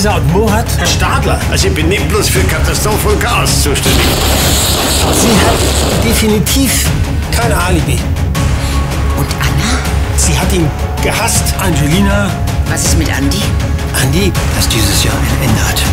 Pisa und Mohat? Herr Stadler, also ich bin nicht bloß für Katastrophe und Chaos zuständig. Sie hat definitiv kein Alibi. Und Anna? Sie hat ihn gehasst. Angelina. Was ist mit Andi? Andi, dass dieses Jahr ein Ende hat.